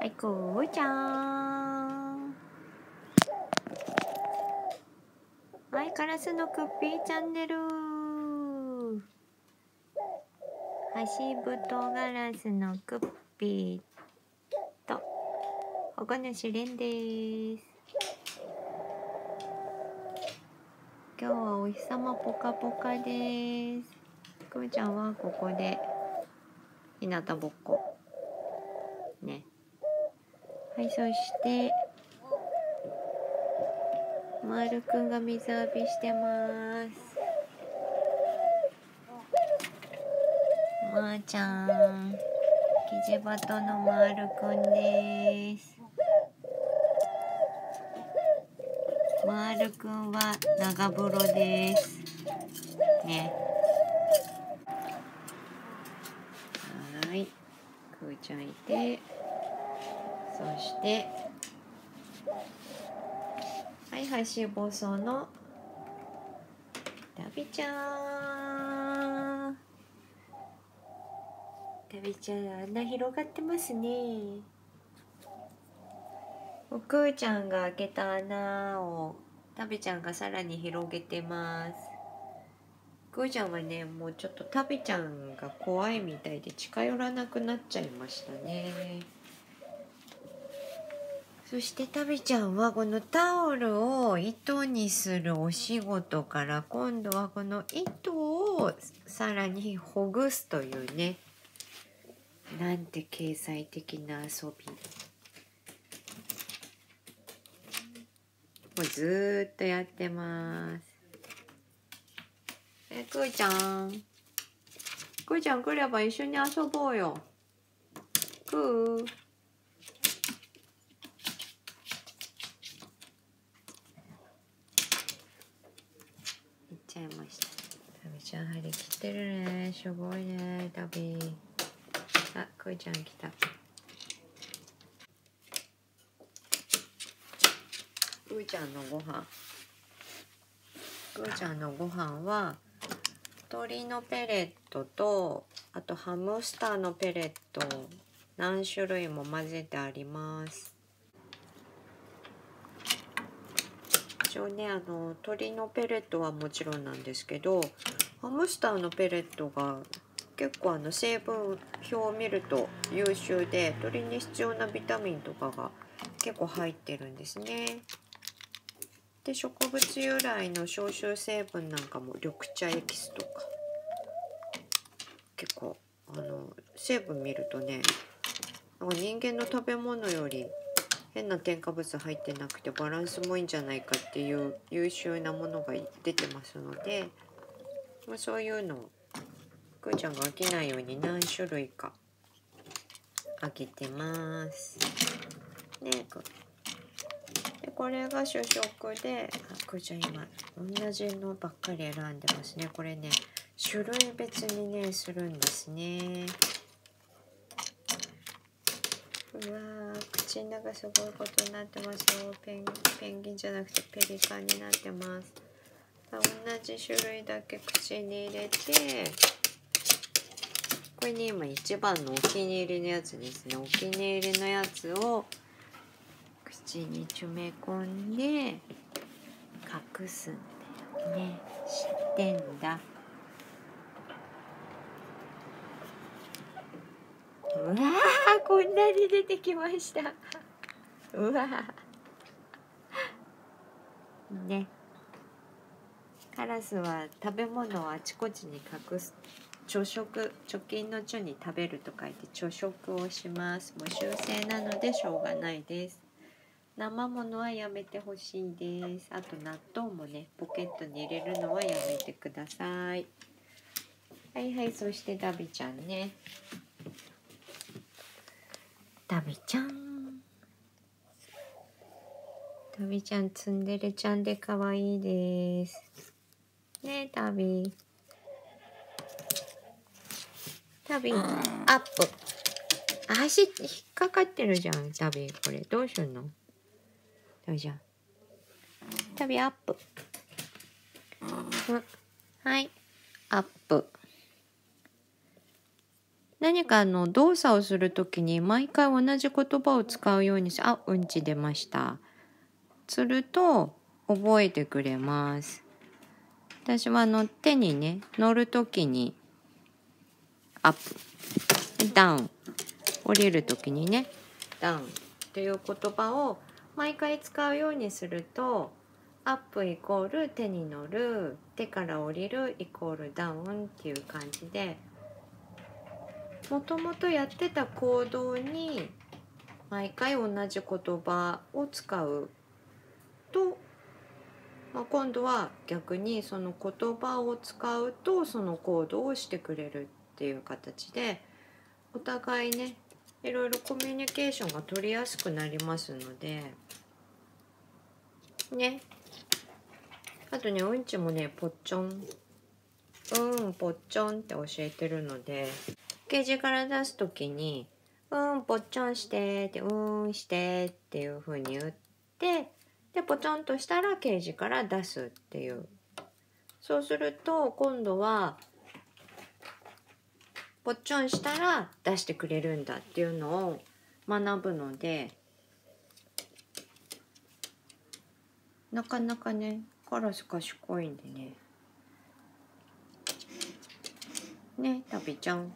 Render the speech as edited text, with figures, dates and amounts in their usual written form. はい、こーいちゃーん。はい、カラスのクッピーチャンネル。ハシブトガラスのクッピーと保護主レンです。今日はお日様ポカポカです。くーちゃんはここで日向ぼっこね。はい、そしてまるくんが水浴びしてます。まーちゃんキジバトのまるくんです。まるくんは長風呂ですね。はい、くーちゃんいて、そしてはい、はしぼそのダビちゃん。ダビちゃん穴広がってますね。おくーちゃんが開けた穴をダビちゃんがさらに広げてます。くーちゃんはね、もうちょっとダビちゃんが怖いみたいで近寄らなくなっちゃいましたね。そしてタビちゃんはこのタオルを糸にするお仕事から今度はこの糸をさらにほぐすというね、なんて経済的な遊び。もうずーっとやってます。くーちゃん、くーちゃん来れば一緒に遊ぼうよ。くーちゃいました。タビちゃん張り切ってるね、すごいねタビ。あ、くーちゃん来た。くーちゃんのご飯、くーちゃんのご飯は鶏のペレットとあとハムスターのペレット何種類も混ぜてあります。一応ね、鳥のペレットはもちろんなんですけど、ハムスターのペレットが結構成分表を見ると優秀で、鳥に必要なビタミンとかが結構入ってるんですね。で、植物由来の消臭成分なんかも緑茶エキスとか結構成分見るとね、なんか人間の食べ物より変な添加物入ってなくてバランスもいいんじゃないかっていう優秀なものが出てますので、まあ、そういうのをくーちゃんが飽きないように何種類かあげてますね。でこれが主食で、あ、くーちゃん今同じのばっかり選んでますね。これね、種類別にねするんですね。うわー、口の中すごいことになってますよ。ペンギンじゃなくてペリカンになってます。同じ種類だけ口に入れて、これね今一番のお気に入りのやつですね。お気に入りのやつを口に詰め込んで隠すんだよね。知ってんだ。うわー、こんなに出てきました。うわーね、カラスは食べ物をあちこちに隠す、貯食、貯金の貯に食べると書いて貯食をします。もう習性なのでしょうがないです。生ものはやめてほしいです。あと納豆もね、ポケットに入れるのはやめてください。はいはい、そしてダビちゃんね、ダビちゃん、ダビちゃんツンデレちゃんで可愛いですね。ダビ、ダビアップ、足引っかかってるじゃんダビ。これどうすんのダビちゃん。ダビアップ、はい、アップ、何か動作をするときに毎回同じ言葉を使うようにし、あ、うんち出ました。すると覚えてくれます。私は手にね、乗るときにアップ、ダウン、降りるときにね、ダウンという言葉を毎回使うようにすると、アップイコール手に乗る、手から降りるイコールダウンっていう感じで、もともとやってた行動に毎回同じ言葉を使うと、今度は逆にその言葉を使うとその行動をしてくれるっていう形で、お互いね、いろいろコミュニケーションが取りやすくなりますのでね。あとね、うんちもね、ぽっちょん、うんぽっちょんって教えてるので、ケージから出す時に「うんぽっちょんして」って「うんして」っていう風に言って、でぽちょんとしたらケージから出すっていう。そうすると今度はぽっちょんしたら出してくれるんだっていうのを学ぶので、なかなかね、カラス賢いんでね。ね、タビちゃん。